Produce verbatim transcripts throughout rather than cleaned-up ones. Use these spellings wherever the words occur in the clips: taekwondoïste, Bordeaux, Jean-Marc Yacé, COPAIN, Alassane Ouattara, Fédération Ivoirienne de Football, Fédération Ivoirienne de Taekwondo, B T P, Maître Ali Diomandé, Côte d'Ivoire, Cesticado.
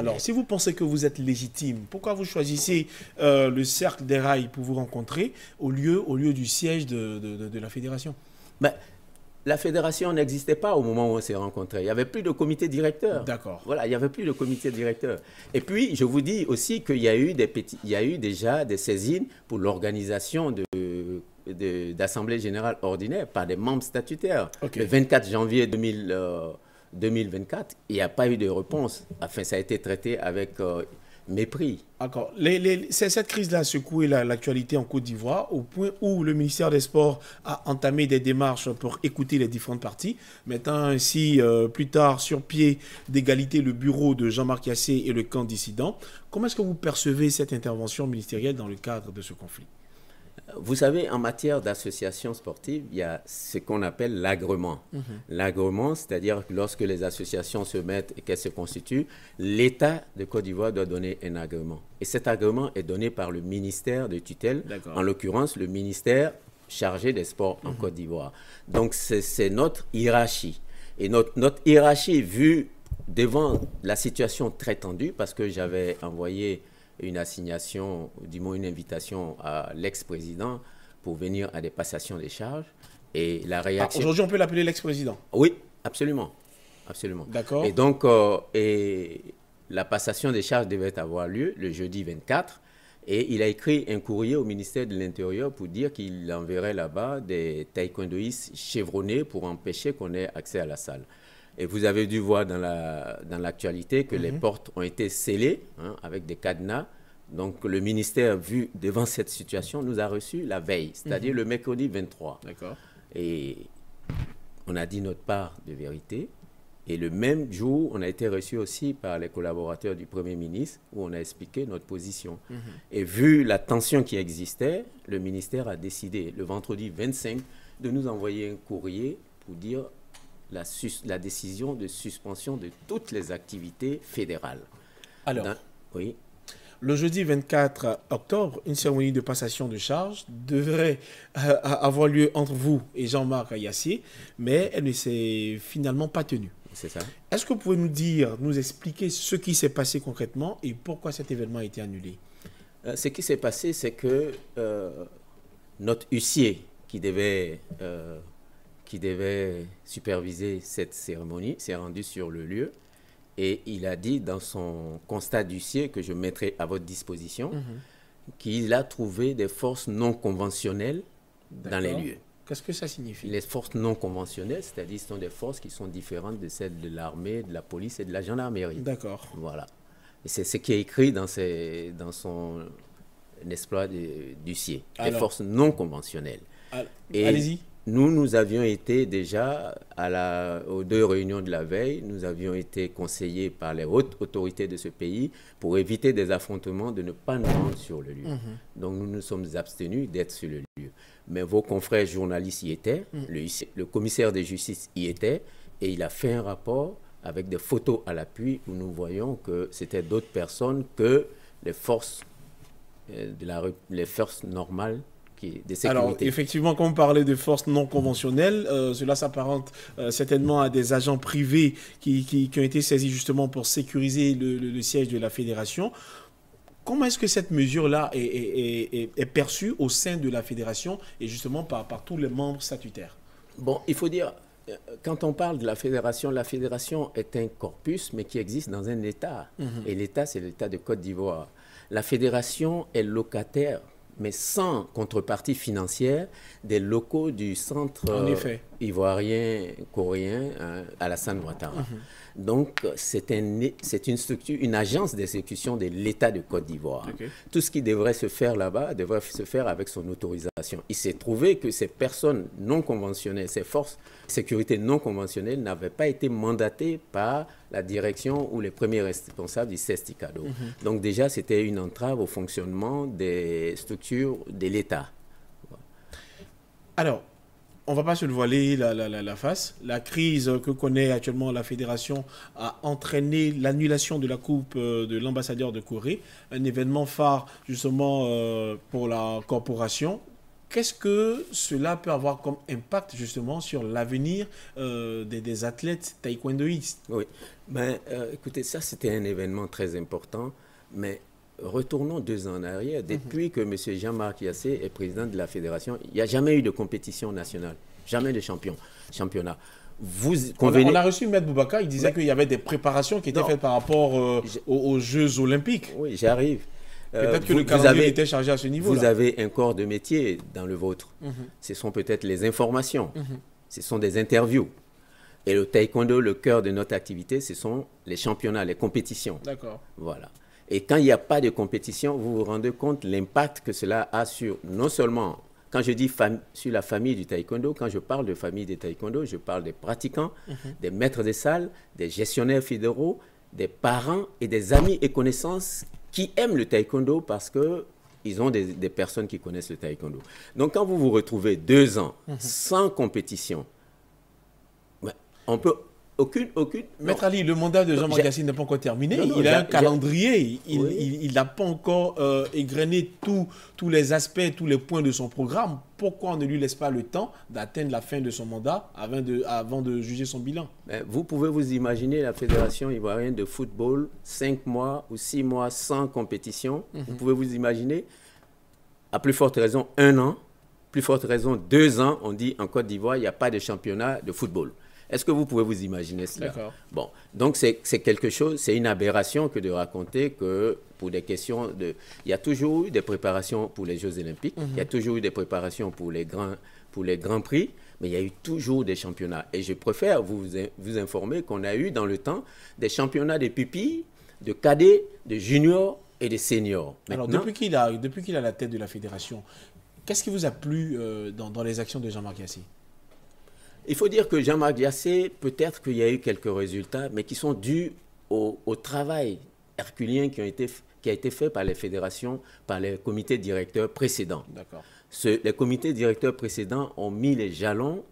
Alors, si vous pensez que vous êtes légitime, pourquoi vous choisissez euh, le cercle des rails pour vous rencontrer au lieu, au lieu du siège de, de, de, de la fédération? Ben, la fédération n'existait pas au moment où on s'est rencontrés. Il n'y avait plus de comité directeur. D'accord. Voilà, il n'y avait plus de comité directeur. Et puis, je vous dis aussi qu'il y a eu des petits, il y a eu déjà des saisines pour l'organisation de... d'Assemblée générale ordinaire par des membres statutaires. Okay. Le vingt-quatre janvier deux mille vingt-quatre, il n'y a pas eu de réponse. Enfin, ça a été traité avec euh, mépris. D'accord. Cette crise-là a secoué l'actualité en Côte d'Ivoire au point où le ministère des Sports a entamé des démarches pour écouter les différentes parties, mettant ainsi euh, plus tard sur pied d'égalité le bureau de Jean-Marc Yacé et le camp dissident. Comment est-ce que vous percevez cette intervention ministérielle dans le cadre de ce conflit? Vous savez, en matière d'association sportive, il y a ce qu'on appelle l'agrément. Mmh. L'agrément, c'est-à-dire que lorsque les associations se mettent et qu'elles se constituent, l'État de Côte d'Ivoire doit donner un agrément. Et cet agrément est donné par le ministère de tutelle, en l'occurrence le ministère chargé des sports mmh. en Côte d'Ivoire. Donc c'est notre hiérarchie. Et notre, notre hiérarchie, vue devant la situation très tendue, parce que j'avais envoyé... une assignation, du moins une invitation à l'ex-président pour venir à des passations des charges. Et la réaction... Ah, aujourd'hui, on peut l'appeler l'ex-président? Oui, absolument. Absolument. D'accord. Et donc, euh, et la passation des charges devait avoir lieu le jeudi vingt-quatre. Et il a écrit un courrier au ministère de l'Intérieur pour dire qu'il enverrait là-bas des taekwondoïstes chevronnés pour empêcher qu'on ait accès à la salle. Et vous avez dû voir dans l'actualité la, dans que mmh. les portes ont été scellées hein, avec des cadenas. Donc le ministère, vu devant cette situation, nous a reçus la veille, c'est-à-dire mmh. le mercredi vingt-trois. D'accord. Et on a dit notre part de vérité. Et le même jour, on a été reçus aussi par les collaborateurs du Premier ministre où on a expliqué notre position. Mmh. Et vu la tension qui existait, le ministère a décidé le vendredi vingt-cinq de nous envoyer un courrier pour dire... La, la décision de suspension de toutes les activités fédérales. Alors, Dans, oui. le jeudi vingt-quatre octobre, une cérémonie de passation de charges devrait euh, avoir lieu entre vous et Jean-Marc Yacé, mais elle ne s'est finalement pas tenue. C'est ça. Est-ce que vous pouvez nous dire, nous expliquer ce qui s'est passé concrètement et pourquoi cet événement a été annulé? euh, Ce qui s'est passé, c'est que euh, notre huissier qui devait... Euh, qui devait superviser cette cérémonie, s'est rendu sur le lieu et il a dit dans son constat d'huissier que je mettrai à votre disposition mm-hmm. qu'il a trouvé des forces non conventionnelles dans les lieux. Qu'est-ce que ça signifie? Les forces non conventionnelles, c'est-à-dire ce sont des forces qui sont différentes de celles de l'armée, de la police et de la gendarmerie. D'accord. Voilà. Et c'est ce qui est écrit dans, ses, dans son exploit d'huissier. Les forces non conventionnelles. Allez-y. Nous, nous avions été déjà, à la, aux deux réunions de la veille, nous avions été conseillés par les hautes autorités de ce pays pour éviter des affrontements, de ne pas nous rendre sur le lieu. Mmh. Donc, nous nous sommes abstenus d'être sur le lieu. Mais vos confrères journalistes y étaient, mmh. le, le commissaire de justice y était, et il a fait un rapport avec des photos à l'appui où nous voyons que c'était d'autres personnes que les forces, euh, de la, les forces normales. Alors, effectivement, quand on parlait de forces non conventionnelles, euh, cela s'apparente euh, certainement à des agents privés qui, qui, qui ont été saisis justement pour sécuriser le, le, le siège de la fédération. Comment est-ce que cette mesure-là est, est, est, est perçue au sein de la fédération et justement par, par tous les membres statutaires? Bon, il faut dire, quand on parle de la fédération, la fédération est un corpus, mais qui existe dans un État. Mmh. Et l'État, c'est l'État de Côte d'Ivoire. La fédération est locataire, mais sans contrepartie financière, des locaux du centre euh, ivoirien, coréen, hein, Alassane Ouattara. Mm-hmm. Donc, c'est un, c'est une structure, une agence d'exécution de l'État de Côte d'Ivoire. Okay. Tout ce qui devrait se faire là-bas devrait se faire avec son autorisation. Il s'est trouvé que ces personnes non conventionnelles, ces forces de sécurité non conventionnelles n'avaient pas été mandatées par la direction ou les premiers responsables du Cesticado. Mm-hmm. Donc déjà, c'était une entrave au fonctionnement des structures de l'État. Alors, on ne va pas se le voiler la, la, la, la face. La crise que connaît actuellement la fédération a entraîné l'annulation de la coupe de l'ambassadeur de Corée, un événement phare justement euh, pour la corporation. Qu'est-ce que cela peut avoir comme impact justement sur l'avenir euh, des, des athlètes taekwondoïstes? Oui, ben, euh, écoutez, ça c'était un événement très important, mais retournons deux ans en arrière. Depuis mm-hmm. que M. Jean-Marc Yacé est président de la fédération, il n'y a jamais eu de compétition nationale, jamais de champion, championnat. Vous convenez... On a reçu Maître Boubacar, il disait mais... qu'il y avait des préparations qui étaient non. faites par rapport euh, aux, aux Jeux Olympiques. Oui, j'arrive. Peut-être euh, que vous, le calendrier était chargé à ce niveau-là. Vous avez un corps de métier dans le vôtre. Mm-hmm. Ce sont peut-être les informations, mm-hmm. ce sont des interviews. Et le taekwondo, le cœur de notre activité, ce sont les championnats, les compétitions. D'accord. Voilà. Et quand il n'y a pas de compétition, vous vous rendez compte l'impact que cela a sur, non seulement, quand je dis sur la famille du taekwondo, quand je parle de famille des taekwondo, je parle des pratiquants, mm-hmm. des maîtres des salles, des gestionnaires fédéraux, des parents et des amis et connaissances qui aiment le taekwondo parce qu'ils ont des, des personnes qui connaissent le taekwondo. Donc, quand vous vous retrouvez deux ans mmh. sans compétition, ben, on peut... Aucune, aucune... Maître Ali, le mandat de Jean-Marc Yacé n'est pas encore terminé. Non, non, il a un calendrier. Il n'a oui. il, il pas encore euh, égrené tout, tous les aspects, tous les points de son programme. Pourquoi on ne lui laisse pas le temps d'atteindre la fin de son mandat avant de, avant de juger son bilan? Ben, vous pouvez vous imaginer la Fédération Ivoirienne de Football, cinq mois ou six mois sans compétition. Mm-hmm. Vous pouvez vous imaginer, à plus forte raison, un an, plus forte raison, deux ans, on dit en Côte d'Ivoire, il n'y a pas de championnat de football. Est-ce que vous pouvez vous imaginer cela? Bon, donc c'est quelque chose, c'est une aberration que de raconter que pour des questions de... Il y a toujours eu des préparations pour les Jeux Olympiques, mm-hmm. il y a toujours eu des préparations pour les grands, pour les grands prix, mais il y a eu toujours des championnats. Et je préfère vous, vous informer qu'on a eu dans le temps des championnats de pupilles, de cadets, de juniors et de seniors. Maintenant, alors depuis qu'il a, depuis qu'il a la tête de la fédération, qu'est-ce qui vous a plu euh, dans, dans les actions de Jean-Marc Yacé? Il faut dire que Jean-Marc Yacé, peut-être qu'il y a eu quelques résultats, mais qui sont dus au, au travail herculien qui, ont été, qui a été fait par les fédérations, par les comités directeurs précédents. Ce, les comités directeurs précédents ont mis les jalons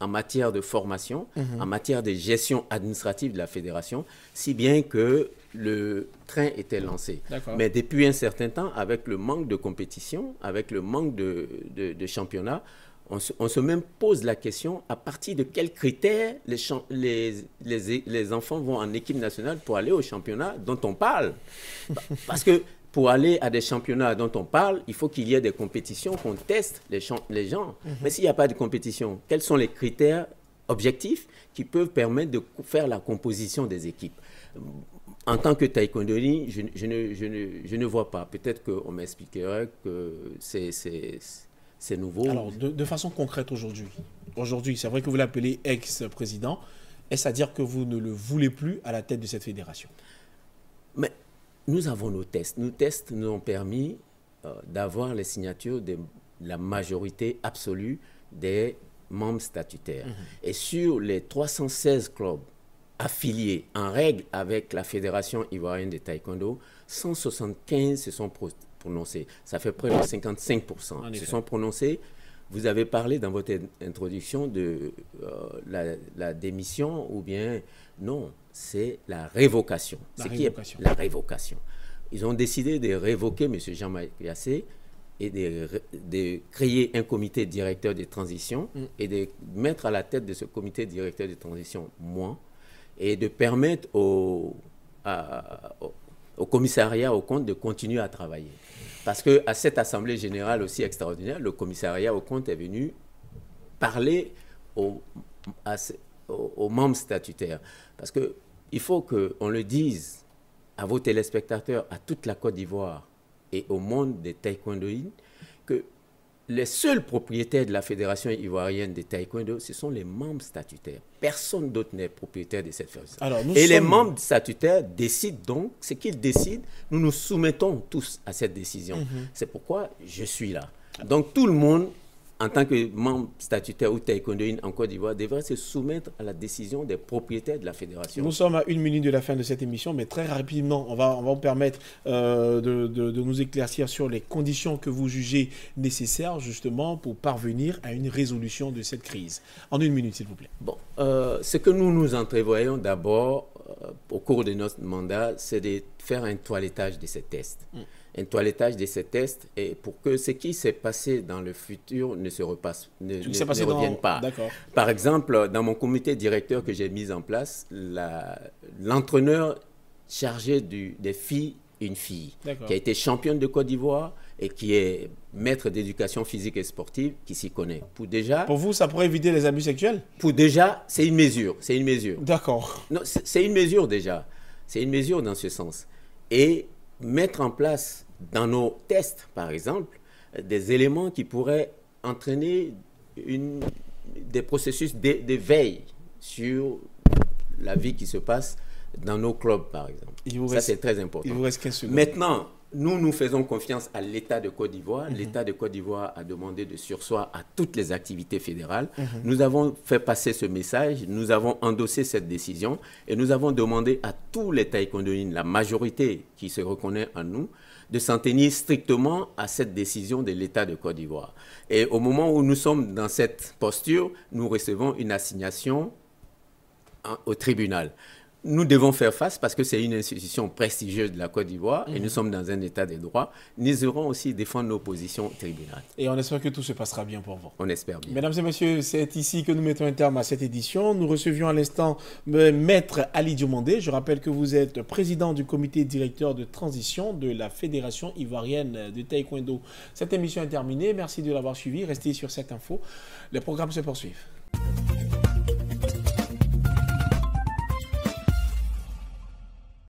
en matière de formation, mmh. en matière de gestion administrative de la fédération, si bien que le train était lancé. Mais depuis un certain temps, avec le manque de compétition, avec le manque de, de, de championnat, On se, on se même pose la question à partir de quels critères les, les, les, les enfants vont en équipe nationale pour aller au championnat dont on parle. Parce que pour aller à des championnats dont on parle, il faut qu'il y ait des compétitions, qu'on teste les, les gens. Mm-hmm. Mais s'il n'y a pas de compétition, quels sont les critères objectifs qui peuvent permettre de faire la composition des équipes? En tant que taekwondoïste, je, je, ne, je, ne, je ne vois pas. Peut-être qu'on m'expliquerait que c'est... C'est nouveau. Alors, de, de façon concrète aujourd'hui, aujourd'hui, c'est vrai que vous l'appelez ex-président, est-ce à dire que vous ne le voulez plus à la tête de cette fédération? Mais nous avons nos tests. Nos tests nous ont permis euh, d'avoir les signatures de la majorité absolue des membres statutaires. Mmh. Et sur les trois cent seize clubs affiliés en règle avec la Fédération Ivoirienne de Taekwondo, cent soixante-quinze se sont prononcés. Prononcés. Ça fait près de cinquante-cinq pour cent qui se sont prononcés. Vous avez parlé dans votre introduction de euh, la, la démission ou bien... Non, c'est la révocation. La c'est révocation. Qui est la révocation. Ils ont décidé de révoquer M. Jean-Marc Yacé et de, de créer un comité directeur de transition mm. et de mettre à la tête de ce comité directeur de transition moi et de permettre au... À, au au commissariat aux comptes de continuer à travailler. Parce qu'à cette assemblée générale aussi extraordinaire, le commissariat aux comptes est venu parler aux, à, aux, aux membres statutaires. Parce qu'il faut qu'on le dise à vos téléspectateurs, à toute la Côte d'Ivoire et au monde des taekwondoïdes, que les seuls propriétaires de la Fédération Ivoirienne des Taekwondo, ce sont les membres statutaires. Personne d'autre n'est propriétaire de cette fédération. Alors, nous Et sommes... les membres statutaires décident donc, ce qu'ils décident, nous nous soumettons tous à cette décision. Mm-hmm. C'est pourquoi je suis là. Donc tout le monde, en tant que membre statutaire ou taekwondoïne en Côte d'Ivoire, devrait se soumettre à la décision des propriétaires de la fédération. Nous sommes à une minute de la fin de cette émission, mais très rapidement, on va, on va vous permettre euh, de, de, de nous éclaircir sur les conditions que vous jugez nécessaires, justement, pour parvenir à une résolution de cette crise. En une minute, s'il vous plaît. Bon, euh, ce que nous nous entrevoyons d'abord, au cours de notre mandat, c'est de faire un toilettage de ces tests. Mm. Un toilettage de ces tests et pour que ce qui s'est passé dans le futur ne se repasse, ne, ne, passé ne dans... revienne pas. Par exemple, dans mon comité directeur que j'ai mis en place, l'entraîneur chargé du, des filles, une fille, qui a été championne de Côte d'Ivoire et qui est maître d'éducation physique et sportive, qui s'y connaît. Pour, déjà, pour vous, ça pourrait éviter les abus sexuels? Pour déjà, c'est une mesure. C'est une mesure. D'accord. C'est une mesure déjà. C'est une mesure dans ce sens. Et mettre en place dans nos tests, par exemple, des éléments qui pourraient entraîner une, des processus d'éveil sur la vie qui se passe dans nos clubs, par exemple. Reste, ça, c'est très important. Il vous reste quinze secondes. Maintenant, nous, nous faisons confiance à l'État de Côte d'Ivoire. Mmh. L'État de Côte d'Ivoire a demandé de surseoir à toutes les activités fédérales. Mmh. Nous avons fait passer ce message, nous avons endossé cette décision et nous avons demandé à tous les taekwondoïnes, la majorité qui se reconnaît en nous, de s'en tenir strictement à cette décision de l'État de Côte d'Ivoire. Et au moment où nous sommes dans cette posture, nous recevons une assignation en, au tribunal. Nous devons faire face parce que c'est une institution prestigieuse de la Côte d'Ivoire mmh. et nous sommes dans un état de droit. Nous irons aussi défendre nos positions au tribunal. Et on espère que tout se passera bien pour vous. On espère bien. Mesdames et messieurs, c'est ici que nous mettons un terme à cette édition. Nous recevions à l'instant Maître Ali Diomandé. Je rappelle que vous êtes président du comité directeur de transition de la Fédération Ivoirienne de Taekwondo. Cette émission est terminée. Merci de l'avoir suivi. Restez sur cette info. Les programmes se poursuivent.